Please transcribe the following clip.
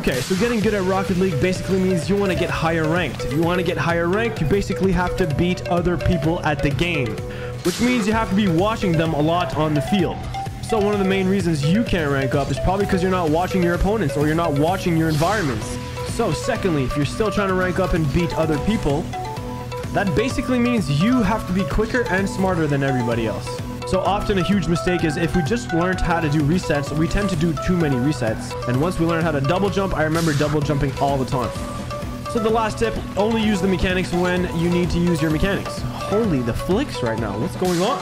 Okay, so getting good at Rocket League basically means you want to get higher ranked. If you want to get higher ranked, you basically have to beat other people at the game, which means you have to be watching them a lot on the field. So one of the main reasons you can't rank up is probably because you're not watching your opponents or you're not watching your environments. So secondly, if you're still trying to rank up and beat other people, that basically means you have to be quicker and smarter than everybody else. So often a huge mistake is if we just learned how to do resets, we tend to do too many resets. And once we learn how to double jump, I remember double jumping all the time. So the last tip, only use the mechanics when you need to use your mechanics. Holy, the flicks right now. What's going on?